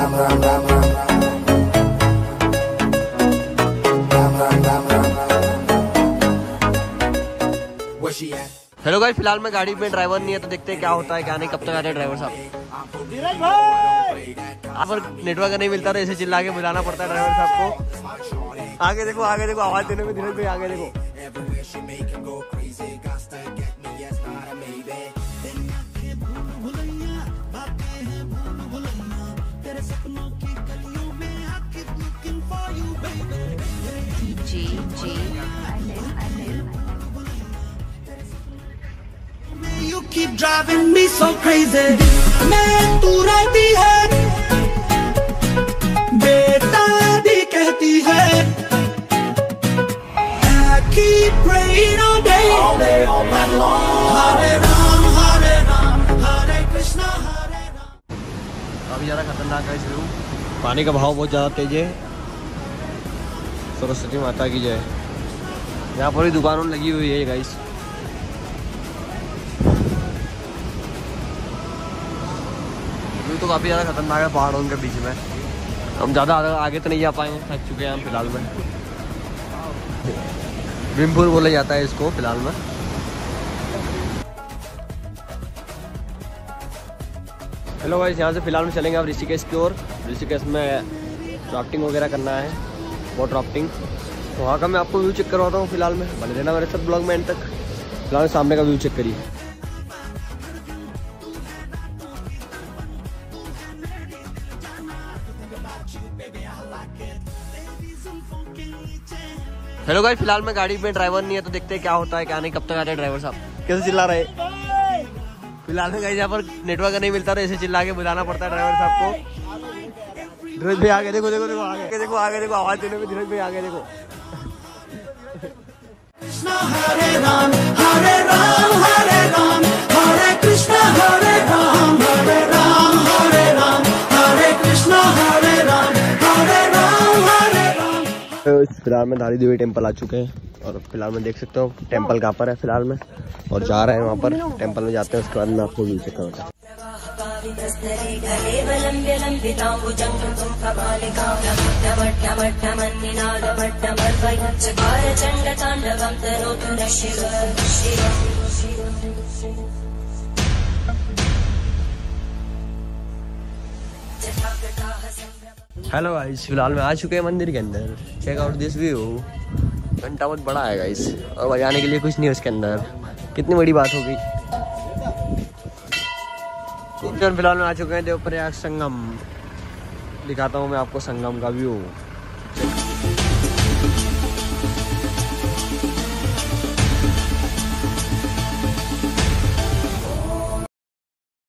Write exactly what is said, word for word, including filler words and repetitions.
Ram Ram Ram Ram Ram Ram Ram Ram. Hello guys, फिलहाल मैं गाड़ी में ड्राइवर नहीं है तो देखते हैं क्या होता है क्या नहीं, कब तक आते हैं ड्राइवर साहब। आप नेटवर्क नहीं मिलता तो ऐसे चिल्ला के बुलाना पड़ता है ड्राइवर साहब को। आगे देखो आगे देखो, आवाज देने में धीरे धीरे आगे देखो। जी जी You keep driving me so crazy, मैं तू रहती है बेटा दी कहती है, I keep praying all day, all day, all night long. Hare Ram, Hare Ram, Hare Krishna, Hare Ram. अभी ज़्यादा खतरनाक है इस रूम, पानी का भाव बहुत ज़्यादा तेज है। सरस्वती माता की जय। यहाँ पर ही दुकानों लगी हुई है गाइस। अभी तो काफ़ी ज़्यादा खतरनाक है पहाड़ों के बीच में, हम ज़्यादा आगे तो नहीं जा पाएंगे, थक चुके हैं हम फिलहाल में। भीमपुर बोला जाता है इसको फिलहाल में। हेलो गाइस, यहाँ से फिलहाल में चलेंगे आप ऋषिकेश की ओर। ऋषिकेश में राफ्टिंग वगैरह करना है, बोट राफ्टिंग, तो वहाँ का मैं आपको व्यू चेक करवाता हूँ फिलहाल में। बने रहना मेरे साथ ब्लॉग में एंड तक। फिलहाल सामने का व्यू चेक करिए। हेलो गाइस, फिलहाल मैं गाड़ी में ड्राइवर नहीं है तो देखते हैं क्या होता है क्या नहीं, कब तक आते हैं ड्राइवर साहब। कैसे चिल्ला रहे फिलहाल में गाइस, यहाँ पर नेटवर्क नहीं मिलता तो ऐसे चिल्ला के बुलाना पड़ता है ड्राइवर साहब को। धीरज भाई आगे देखो देखो देखो, आगे देखो आगे देखो, आवाज देने में धीरज भाई आगे देखो। कृष्णा हरे राम हरे राम हरे राम हरे कृष्णा हरे राम हरे राम हरे राम हरे कृष्णा हरे राम हरे राम हरे राम। फिलहाल में धारी देवी टेम्पल आ चुके हैं और फिलहाल में देख सकते हो टेम्पल कहाँ पर है फिलहाल में, और जा रहे हैं वहाँ पर। टेम्पल में जाते हैं, उसके बाद में आपको व्यू चेक करता हूँ। हेलो गाइस, फिलहाल में आ चुके हैं मंदिर के अंदर। Check out this view. घंटा बहुत बड़ा है गाइस और बजाने के लिए कुछ नहीं है उसके अंदर। कितनी बड़ी बात हो गई। फिलहाल में आ चुके हैं देव प्रयाग संगम। दिखाता हूँ मैं आपको संगम का व्यू।